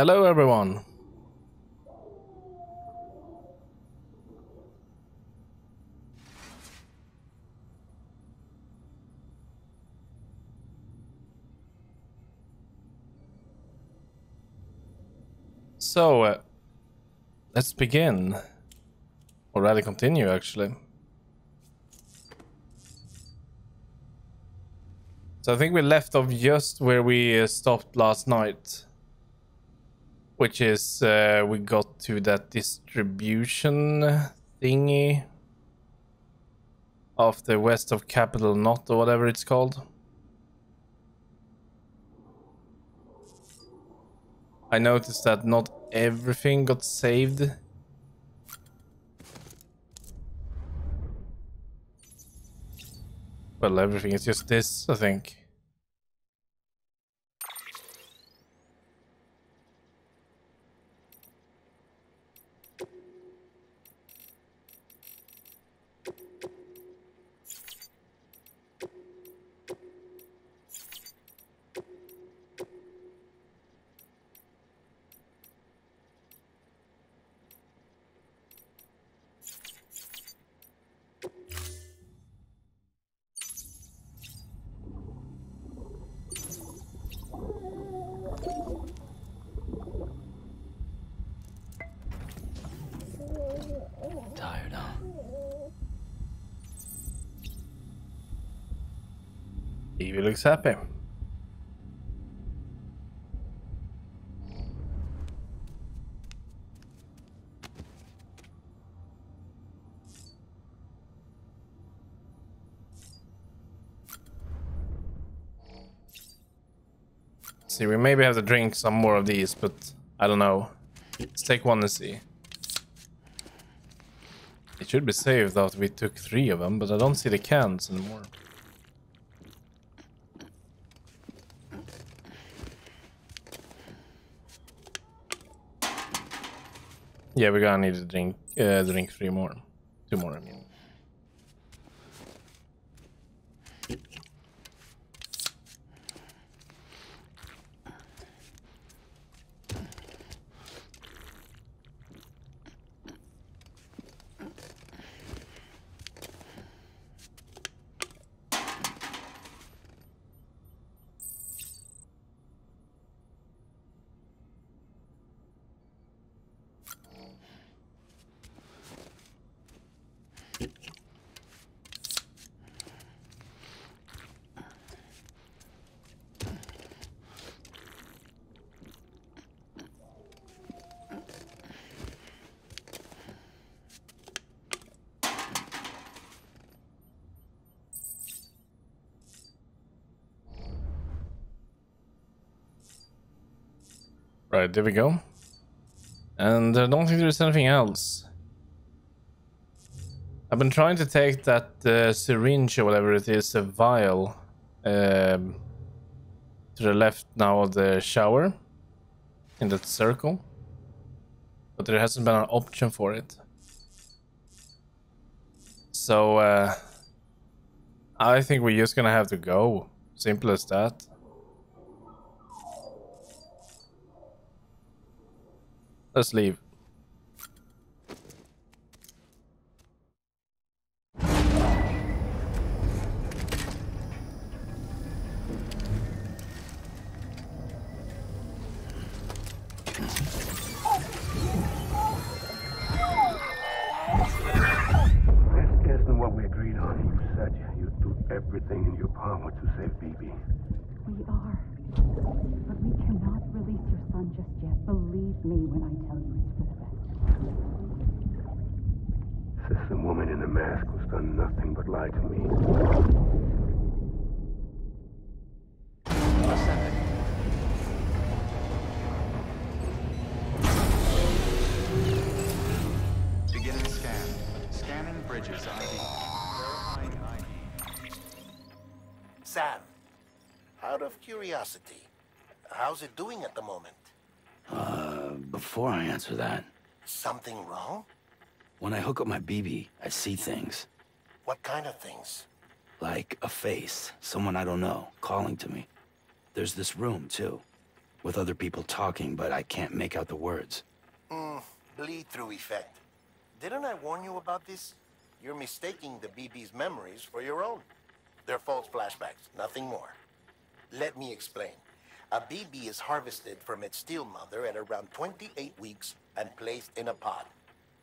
Hello, everyone. So, let's begin. Or rather continue, actually. So I think we left off just where we stopped last night. Which is, we got to that distribution thingy. Of the west of Capital Knot, or whatever it's called. I noticed that not everything got saved. Well, everything is just this, I think. BB looks happy. See, we maybe have to drink some more of these, but I don't know. Let's take one and see. It should be saved after we took 3 of them, but I don't see the cans anymore. Yeah, we're gonna need to drink 3 more. 2 more, I mean. Right, there we go. And I don't think there's anything else. I've been trying to take that syringe or whatever it is, a vial, to the left now of the shower, in that circle. But there hasn't been an option for it. So, I think we're just gonna have to go. Simple as that. Let's leave. Sam, out of curiosity, how's it doing at the moment? Before I answer that... Something wrong? When I hook up my BB, I see things. What kind of things? Like a face, someone I don't know, calling to me. There's this room, too. with other people talking, but I can't make out the words. Bleed-through effect. Didn't I warn you about this? You're mistaking the BB's memories for your own. They're false flashbacks, nothing more. Let me explain. A BB is harvested from its steel mother at around 28 weeks and placed in a pod.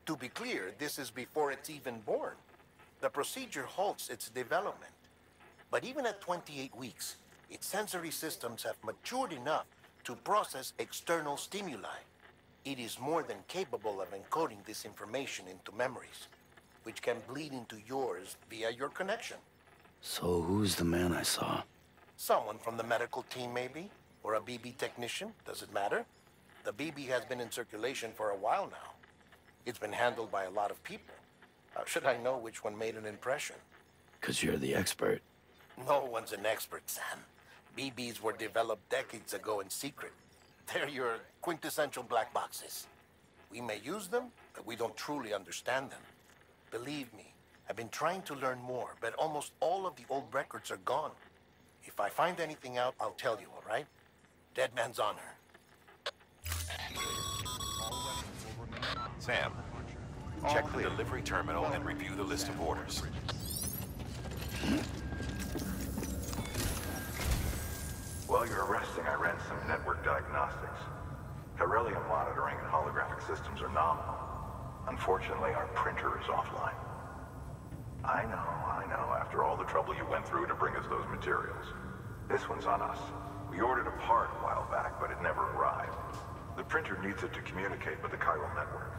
To be clear, this is before it's even born. The procedure halts its development. But even at 28 weeks, its sensory systems have matured enough to process external stimuli. It is more than capable of encoding this information into memories, which can bleed into yours via your connection. So who's the man I saw? Someone from the medical team, maybe, or a BB technician, does it matter? The BB has been in circulation for a while now. It's been handled by a lot of people. How should I know which one made an impression? 'Cause you're the expert. No one's an expert, Sam. BBs were developed decades ago in secret. They're your quintessential black boxes. We may use them, but we don't truly understand them. Believe me, I've been trying to learn more, but almost all of the old records are gone. If I find anything out, I'll tell you, all right? Dead man's honor. Sam, check the delivery terminal and review the list of orders. While you're resting, I ran some network diagnostics. Chiralium monitoring and holographic systems are nominal. Unfortunately, our printer is offline. I know, after all the trouble you went through to bring us those materials. This one's on us. We ordered a part a while back, but it never arrived. The printer needs it to communicate with the chiral network.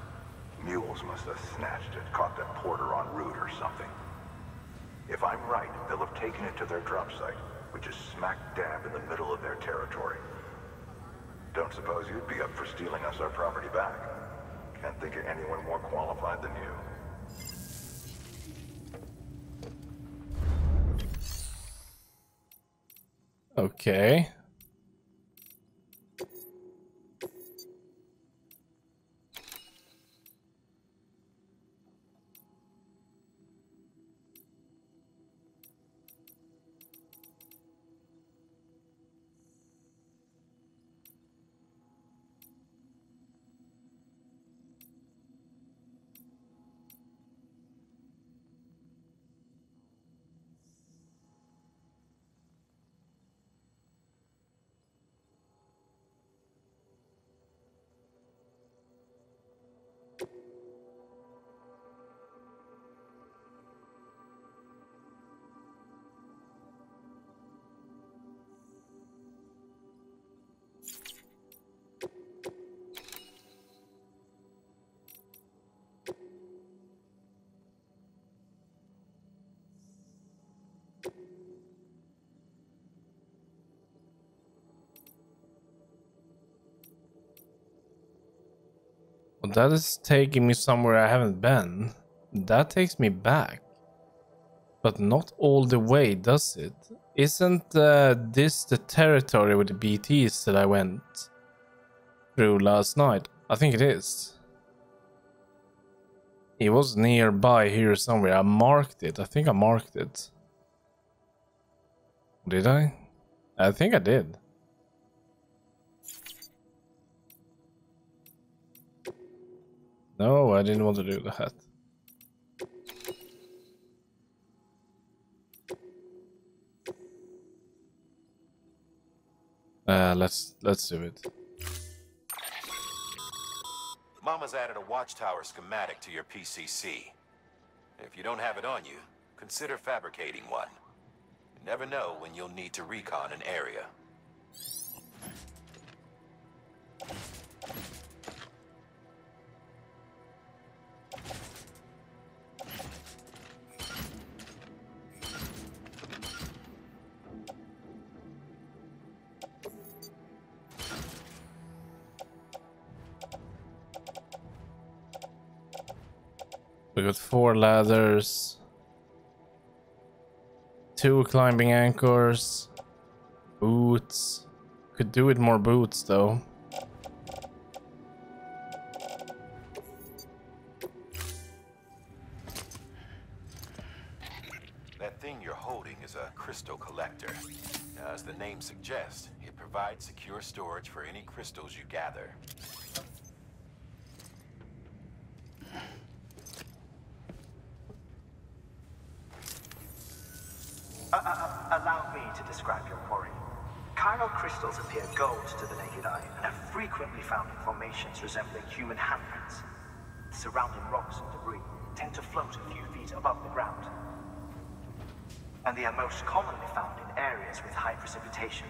Mules must have snatched it, caught that porter en route or something. If I'm right, they'll have taken it to their drop site, which is smack dab in the middle of their territory. Don't suppose you'd be up for stealing us our property back? Can't think of anyone more qualified than you. Okay. That is taking me somewhere I haven't been. That takes me back. But not all the way, does it? Isn't this the territory with the BTs that I went through last night? I think it is. It was nearby here somewhere. I marked it. I think I marked it. Did I? I think I did. No, I didn't want to do that. Let's do it. Mama's added a watchtower schematic to your PCC. If you don't have it on you, consider fabricating one. You never know when you'll need to recon an area. We got 4 ladders, 2 climbing anchors, boots. Could do with more boots though. That thing you're holding is a crystal collector. As the name suggests, it provides provide secure storage for any crystals you gather. Allow me to describe your quarry. Chiral crystals appear gold to the naked eye and are frequently found in formations resembling human handprints. Surrounding rocks and debris tend to float a few feet above the ground. And they are most commonly found in areas with high precipitation.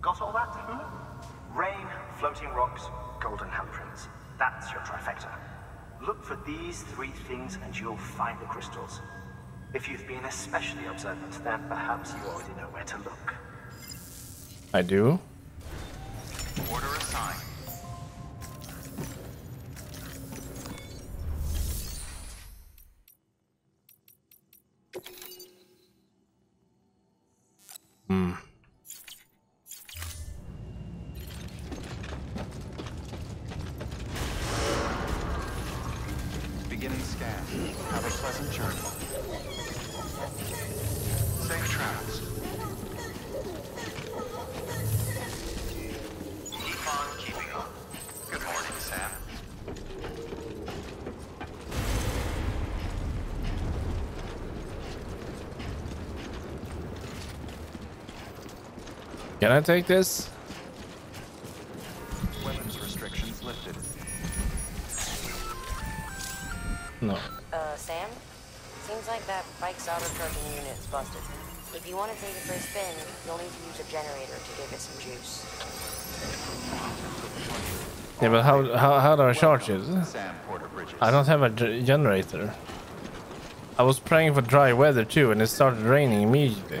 Got all that? Hmm? Rain, floating rocks, golden handprints. That's your trifecta. Look for these three things and you'll find the crystals. If you've been especially observant, then perhaps you already know where to look. I do. Order assigned. Beginning scan. Have a pleasant journey. Safe travels. Keep on keeping on. Good morning, Sam. Can I take this? Weapons restrictions lifted. No. Sam? Seems like that bike's auto-charging unit's busted. If you want to take it for a spin, you'll need to use a generator to give it some juice. Yeah, but how do I charge it? I don't have a generator. I was praying for dry weather too, and it started raining immediately.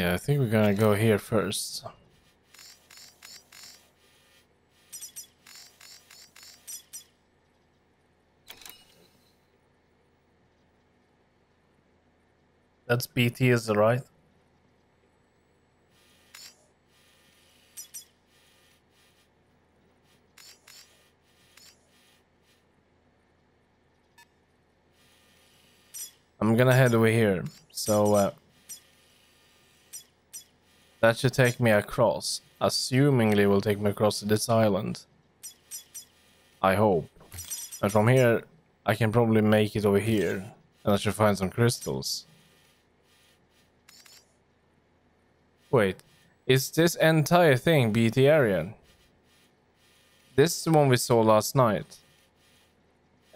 Yeah, I think we're gonna go here first. That's BT, is it right? I'm gonna head over here. So, that should take me across. Assumingly will take me across to this island. I hope. And from here, I can probably make it over here. And I should find some crystals. Wait. Is this entire thing BT area? This is the one we saw last night.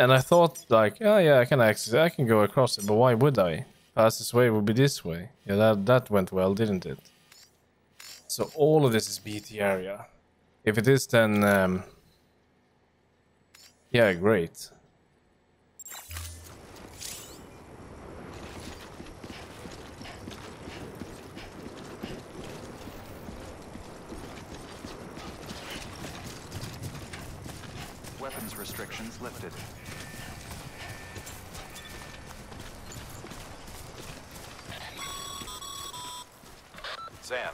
And I thought like, oh yeah, I can access it. I can go across it, but why would I? Fastest way would be this way. Yeah, that went well, didn't it? So all of this is BT area. If it is, then yeah, great. Weapons restrictions lifted. Sam.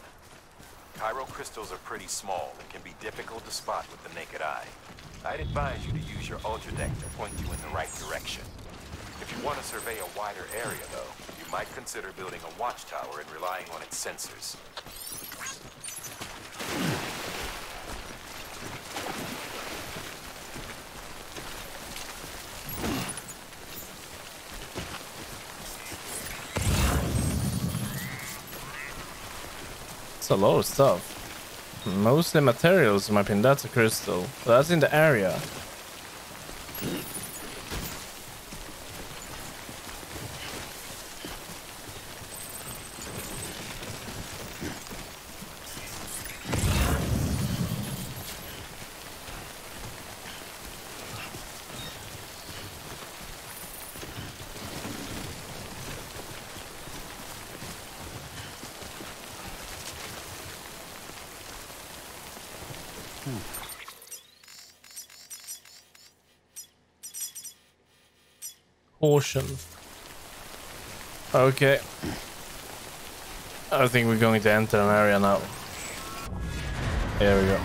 Chiral crystals are pretty small and can be difficult to spot with the naked eye. I'd advise you to use your ultra deck to point you in the right direction. If you want to survey a wider area, though, you might consider building a watchtower and relying on its sensors. A lot of stuff, mostly materials in my opinion. That's a crystal, that's in the area. portion. Okay. I think we're going to enter an area now. Here we go.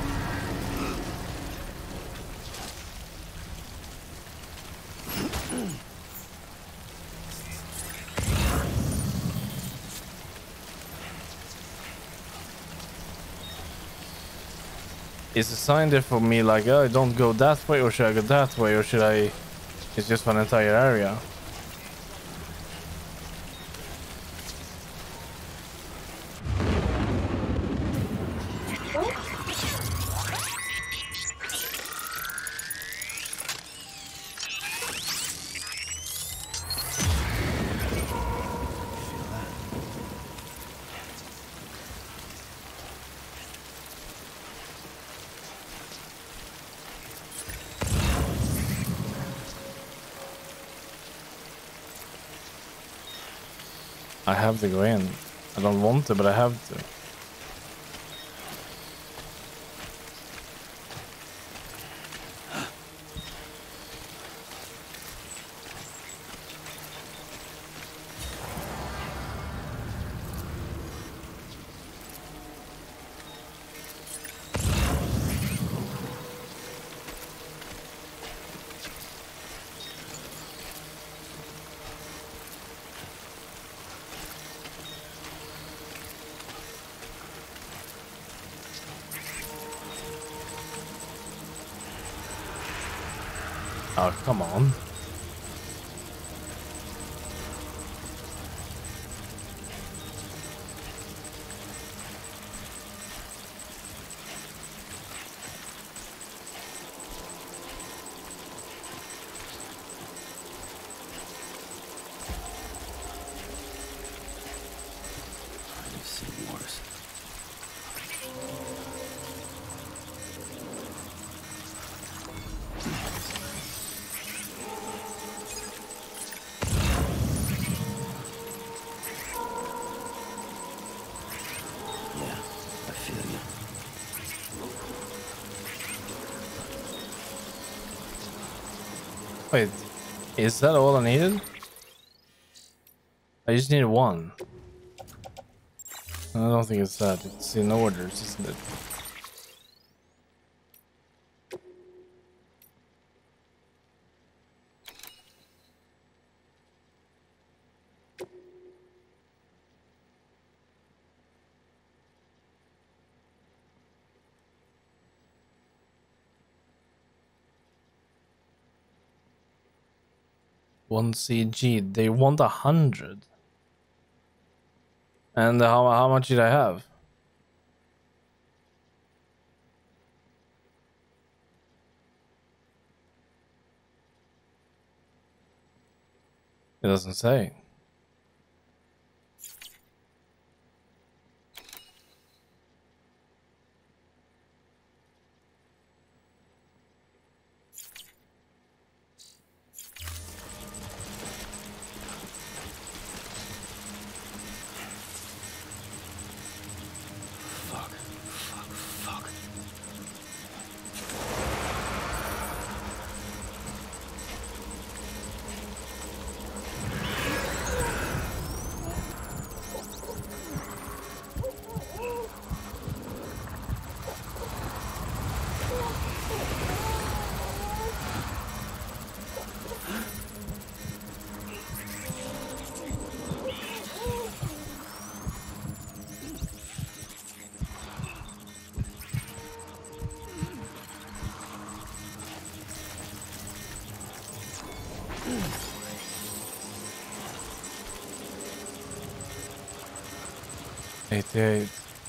Is a sign there for me like, oh, don't go that way, or should I go that way, or should I... It's just for an entire area. I have to go in. I don't want to, but I have to. Oh, come on. Wait, is that all I needed? I just need one. I don't think it's that. It's in orders, isn't it? One CG. They want 100. And how much did I have? It doesn't say.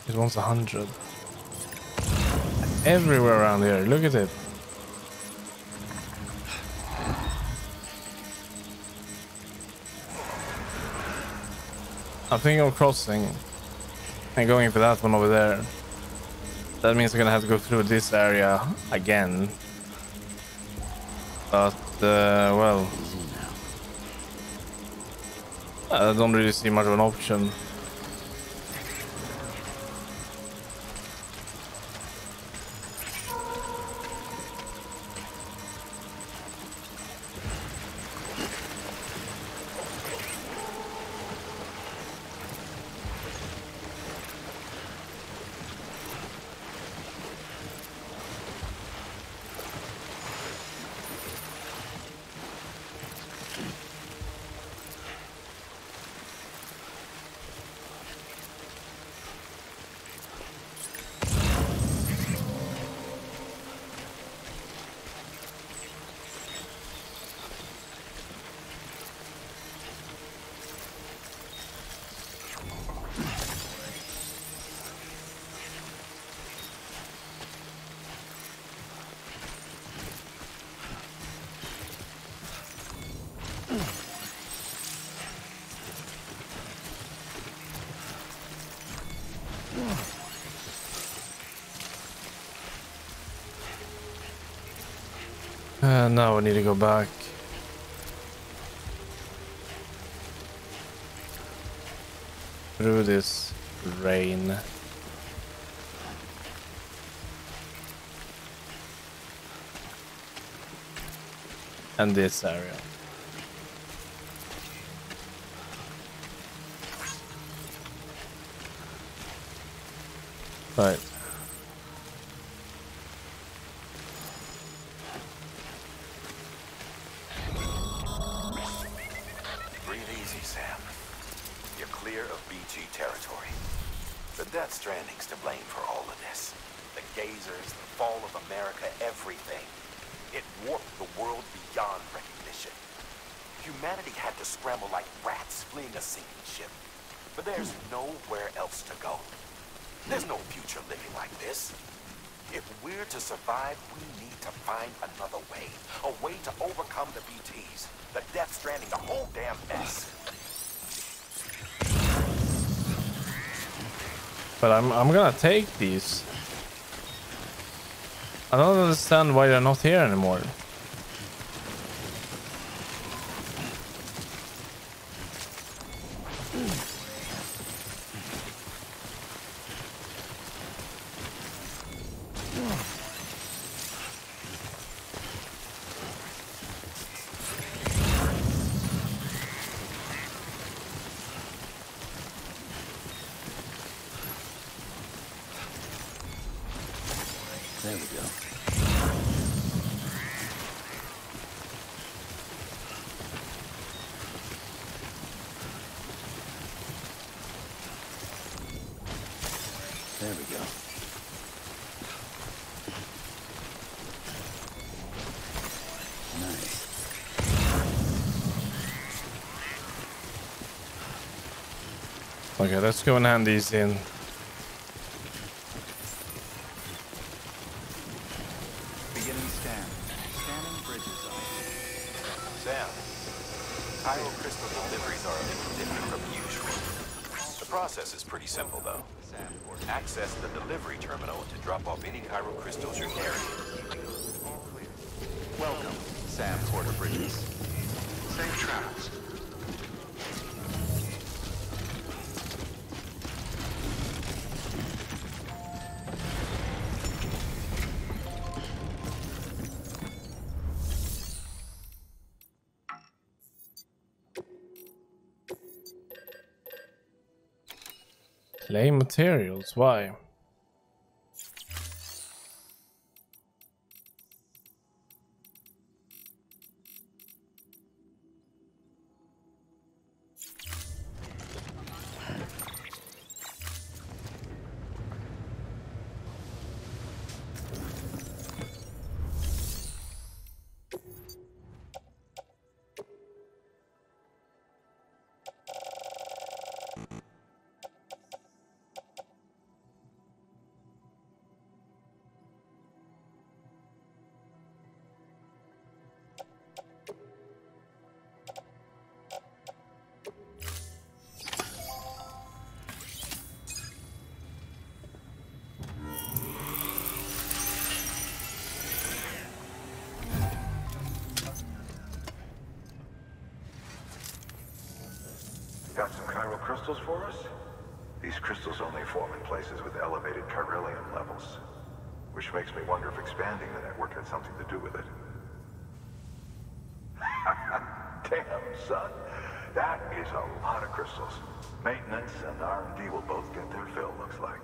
It wants 100. Everywhere around here, look at it. I think I'm crossing and going for that one over there. That means I'm gonna have to go through this area again. But, well... I don't really see much of an option. Now I need to go back. Through this rain. And this area. Right. Breathe easy, Sam. You're clear of BG territory. The Death Stranding's to blame for all of this. The Gazers, the fall of America, everything. It warped the world beyond recognition. Humanity had to scramble like rats fleeing a sinking ship. But there's nowhere else to go. There's no future living like this. If we're to survive, we need to find another way. A way to overcome the BTs, the Death Stranding, the whole damn mess. But I'm gonna take these. I don't understand why they're not here anymore. Okay, let's go and hand these in. Beginning scan. Scanning bridges up. Sam, chiral crystal deliveries are a little different from usual. The process is pretty simple, though. Access the delivery terminal to drop off any chiral crystals you're carrying. Welcome, Sam Porter Bridges. Safe travels. Clay materials, why? Crystals for us? These crystals only form in places with elevated Chiralium levels, which makes me wonder if expanding the network had something to do with it. Damn, son. That is a lot of crystals. Maintenance and R&D will both get their fill, looks like.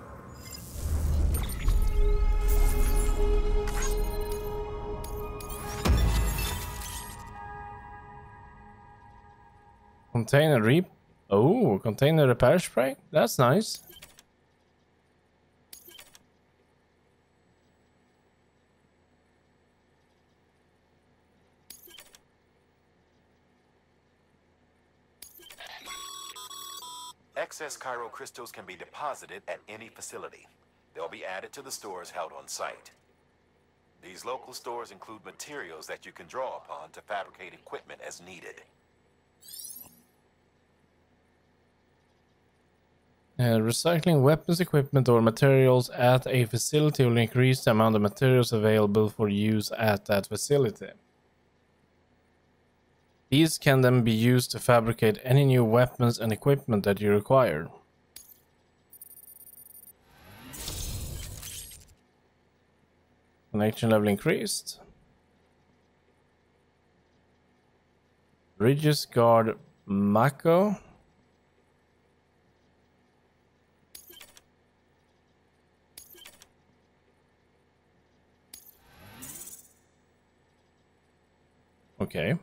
Container repair. Oh, container repair spray? That's nice. Excess chiral crystals can be deposited at any facility. They'll be added to the stores held on site. These local stores include materials that you can draw upon to fabricate equipment as needed. Recycling weapons, equipment, or materials at a facility will increase the amount of materials available for use at that facility. These can then be used to fabricate any new weapons and equipment that you require. Connection level increased. Ridgeguard Mako. Okay.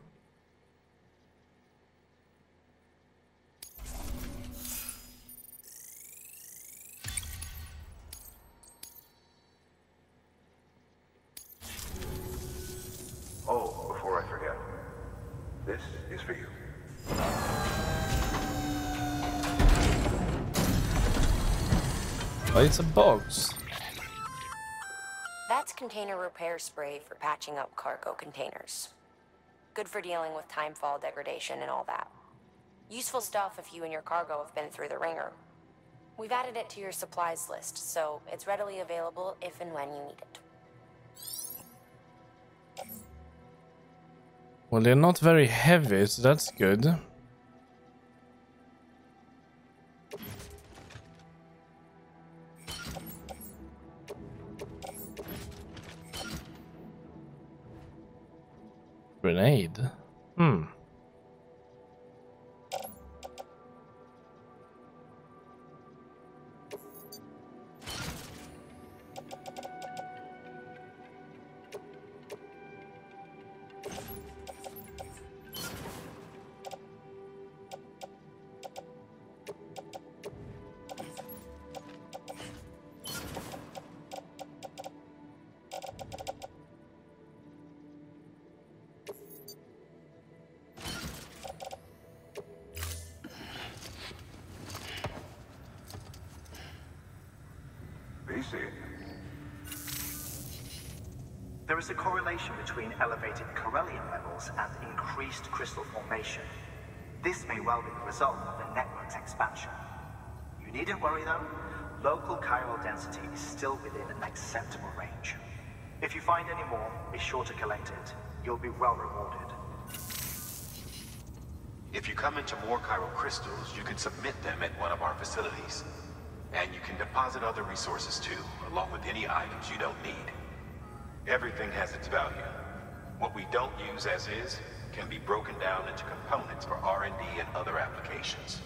It's a box. That's container repair spray for patching up cargo containers. Good for dealing with timefall degradation and all that. Useful stuff if you and your cargo have been through the ringer. We've added it to your supplies list, so it's readily available if and when you need it. Well, they're not very heavy, so that's good. Grenade. There is a correlation between elevated Chiralium levels and increased crystal formation. This may well be the result of the network's expansion. You needn't worry though, local chiral density is still within an acceptable range. If you find any more, be sure to collect it. You'll be well rewarded. If you come into more chiral crystals, you can submit them at one of our facilities. And you can deposit other resources too, along with any items you don't need. Everything has its value. What we don't use as is can be broken down into components for R&D and other applications.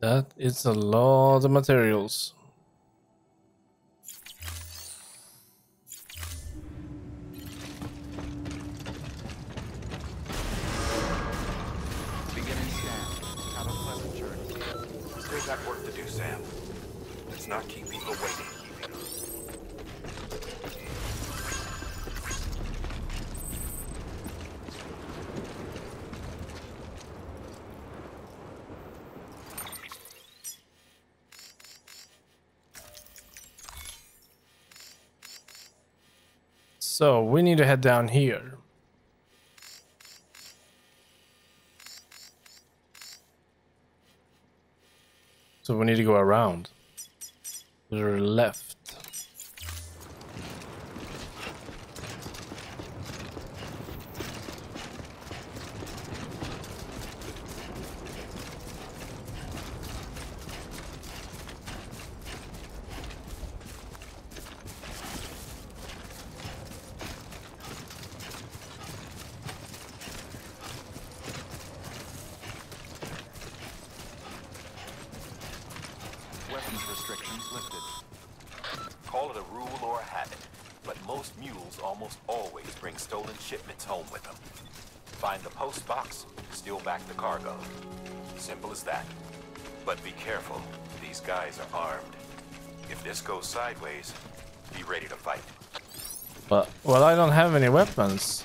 That is a lot of materials. So we need to head down here. So we need to go around to the left. Goes sideways, be ready to fight. But well, I don't have any weapons.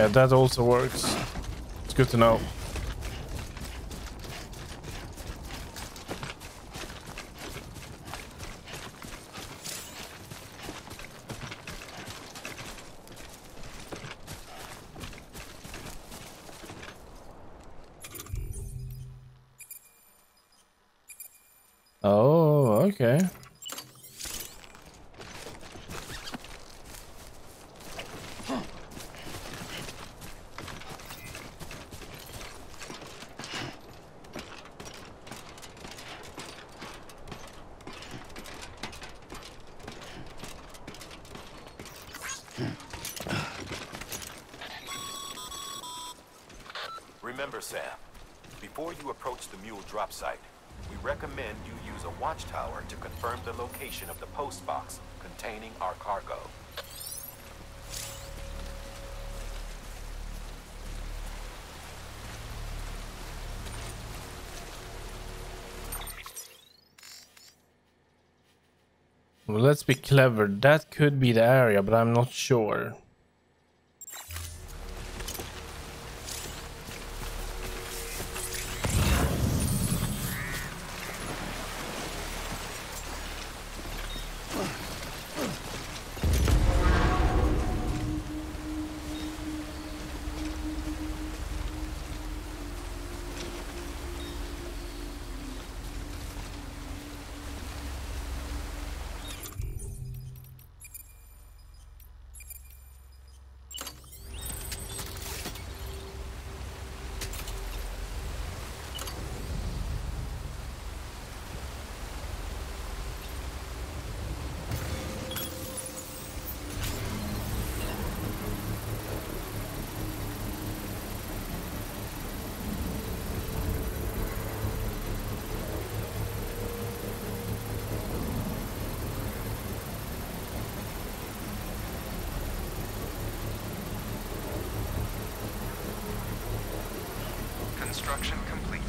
Yeah, that also works. It's good to know. Oh, okay. Remember, Sam, before you approach the mule drop site, we recommend you use a watchtower to confirm the location of the post box containing our cargo. Well, let's be clever. That could be the area, but I'm not sure. Construction complete.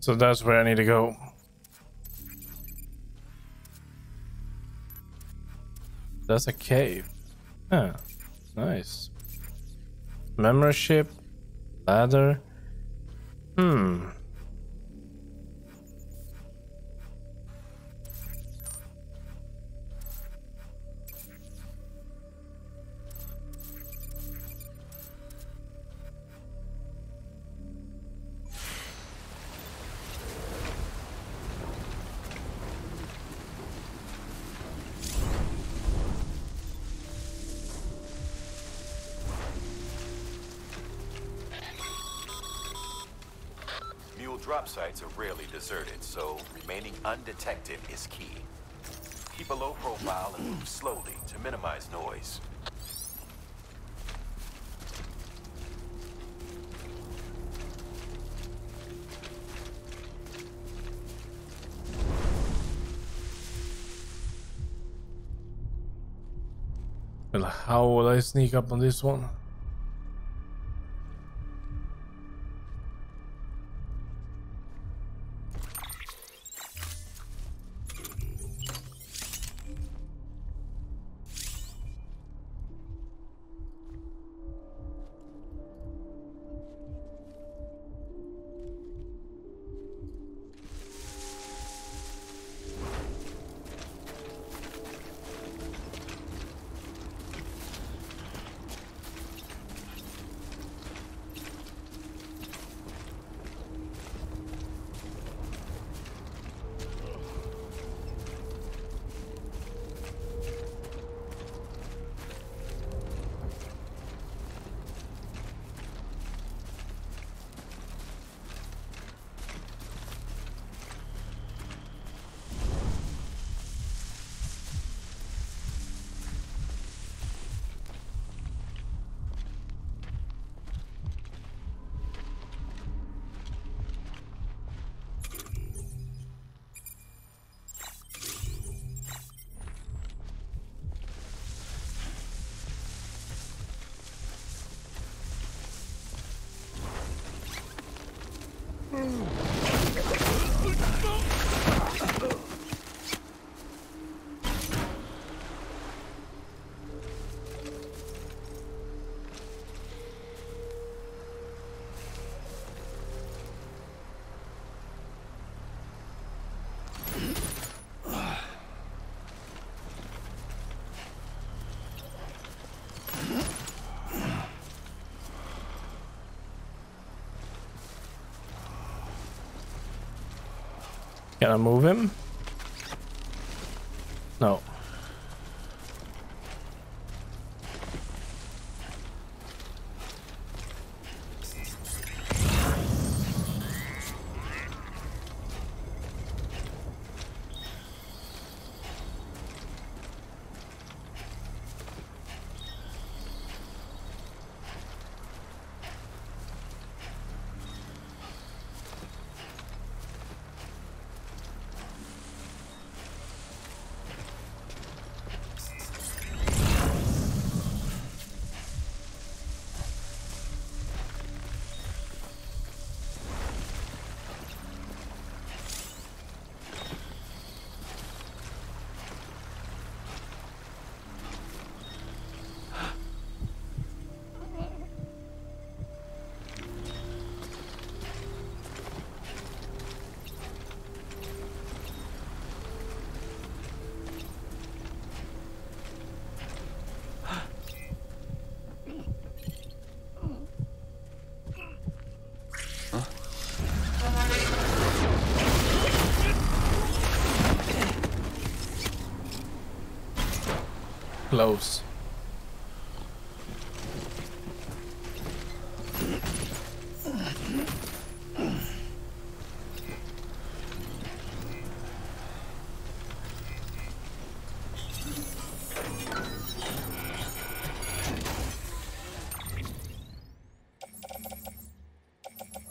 So that's where I need to go. That's a cave. Ah, nice. Membership, ladder. Hmm. Drop sites are rarely deserted, so remaining undetected is key. Keep a low profile and move slowly to minimize noise. And how will I sneak up on this one? Can I move him? No. Close.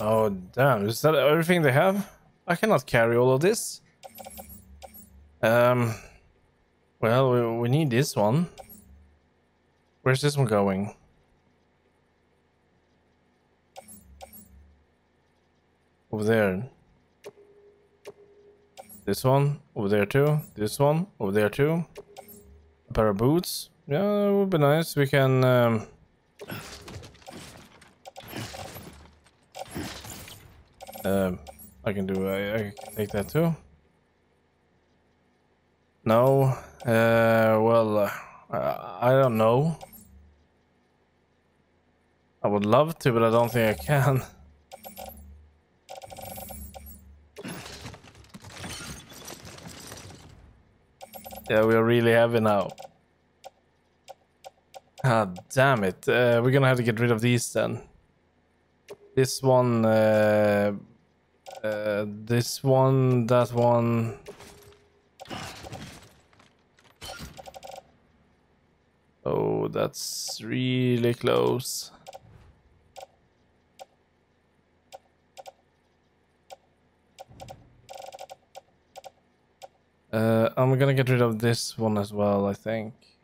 Oh damn, is that everything they have? I cannot carry all of this. Well, we need this one. Where's this one going? Over there. This one, over there too. This one, over there too. A pair of boots. Yeah, it would be nice. We can... I can do... I can take that too. No. Well, I don't know. I would love to, but I don't think I can. Yeah, we are really heavy now. Ah, damn it. We're gonna have to get rid of these then. This one... this one, that one... Oh, that's really close. I'm gonna get rid of this one as well, I think.